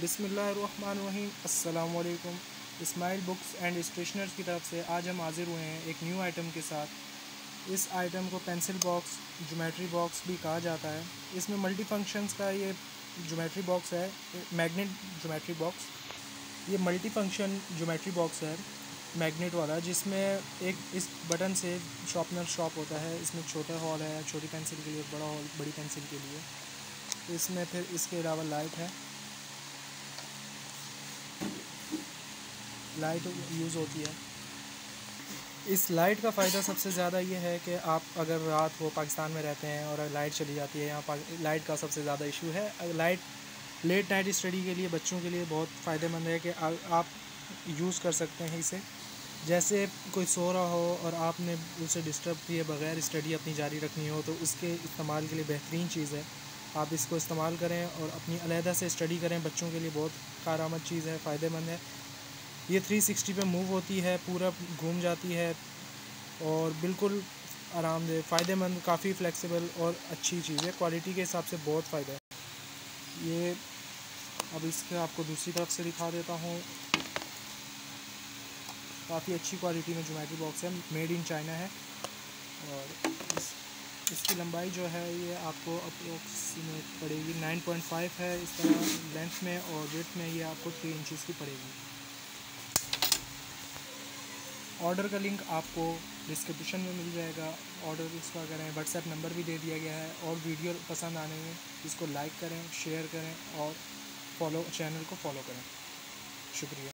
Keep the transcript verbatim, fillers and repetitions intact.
बिस्मिल्लाहिर्रहमानिर्रहीम, अस्सलामुअलैकुम। Ismail books and stationers की तरफ से आज हम हाज़िर हुए हैं एक न्यू आइटम के साथ। इस आइटम को पेंसिल बॉक्स, ज्योमेट्री बॉक्स भी कहा जाता है। इसमें मल्टी फंक्शंस का ये ज्योमेट्री बॉक्स है, मैग्नेट ज्योमेट्री बॉक्स। ये मल्टी फंक्शन ज्योमेट्री बॉक्स है मैग्नेट वाला, जिसमें एक इस बटन से शॉर्पनर शॉप होता है। इसमें छोटा हॉल है, छोटी पेंसिल के लिए, बड़ा हॉल बड़ी पेंसिल के लिए। इसमें फिर इसके अलावा लाइट है, लाइट यूज़ होती है। इस लाइट का फ़ायदा सबसे ज़्यादा ये है कि आप अगर रात को पाकिस्तान में रहते हैं और लाइट चली जाती है, यहाँ लाइट का सबसे ज़्यादा इशू है। लाइट लेट नाइट स्टडी के लिए बच्चों के लिए बहुत फ़ायदेमंद है कि आ, आप यूज़ कर सकते हैं इसे। जैसे कोई सो रहा हो और आपने उसे डिस्टर्ब किए बगैर स्टडी अपनी जारी रखनी हो तो उसके इस्तेमाल के लिए बेहतरीन चीज़ है। आप इसको इस्तेमाल करें और अपनी अलहदा से स्टडी करें, बच्चों के लिए बहुत कारआमद चीज़ है, फ़ायदेमंद है। ये तीन सौ साठ पे मूव होती है, पूरा घूम जाती है और बिल्कुल आरामदेह, फ़ायदेमंद, काफ़ी फ्लेक्सिबल और अच्छी चीज़ है। क्वालिटी के हिसाब से बहुत फ़ायदा है ये। अब इसके आपको दूसरी तरफ से दिखा देता हूँ। काफ़ी अच्छी क्वालिटी में ज्योमेट्री बॉक्स है, मेड इन चाइना है। और इस, इसकी लंबाई जो है ये आपको अप्रोक्सीमेट पड़ेगी नाइन पॉइंट फाइव है इस तरह लेंथ में, और विड्थ में ये आपको थ्री इंचज़ की पड़ेगी। ऑर्डर का लिंक आपको डिस्क्रिप्शन में मिल जाएगा। ऑर्डर इसका करें, व्हाट्सएप नंबर भी दे दिया गया है। और वीडियो पसंद आने में इसको लाइक करें, शेयर करें और फॉलो चैनल को फॉलो करें। शुक्रिया।